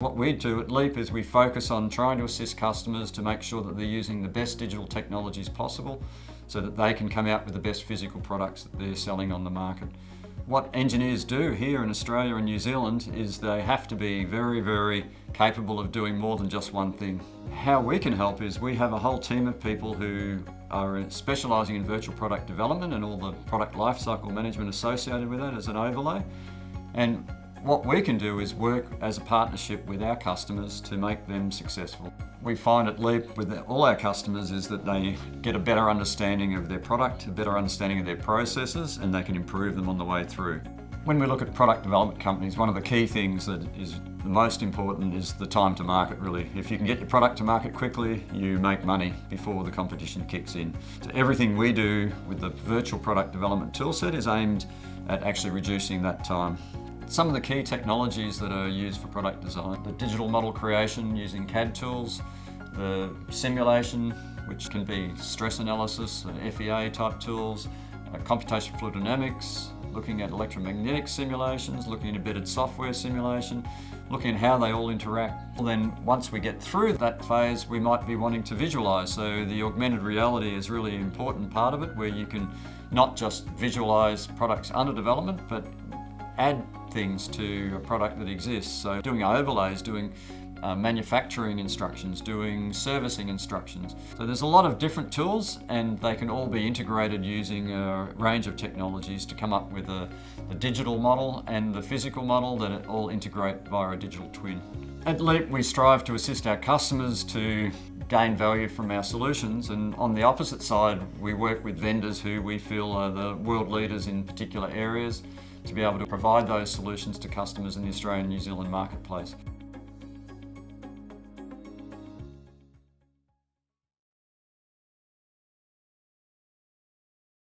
What we do at Leap is we focus on trying to assist customers to make sure that they're using the best digital technologies possible so that they can come out with the best physical products that they're selling on the market. What engineers do here in Australia and New Zealand is they have to be very, very capable of doing more than just one thing. How we can help is we have a whole team of people who are specialising in virtual product development and all the product lifecycle management associated with that as an overlay. And what we can do is work as a partnership with our customers to make them successful. We find at Leap with all our customers is that they get a better understanding of their product, a better understanding of their processes, and they can improve them on the way through. When we look at product development companies, one of the key things that is the most important is the time to market, really. If you can get your product to market quickly, you make money before the competition kicks in. So everything we do with the virtual product development toolset is aimed at actually reducing that time. Some of the key technologies that are used for product design: the digital model creation using CAD tools, the simulation, which can be stress analysis and FEA type tools, computational fluid dynamics, looking at electromagnetic simulations, looking at embedded software simulation, looking at how they all interact. Well, then once we get through that phase, we might be wanting to visualise. So the augmented reality is really an important part of it, where you can not just visualise products under development, but add things to a product that exists. So doing overlays, doing manufacturing instructions, doing servicing instructions. So there's a lot of different tools, and they can all be integrated using a range of technologies to come up with the digital model and the physical model that it all integrate via a digital twin. At Leap, we strive to assist our customers to gain value from our solutions, and on the opposite side, we work with vendors who we feel are the world leaders in particular areas to be able to provide those solutions to customers in the Australian and New Zealand marketplace.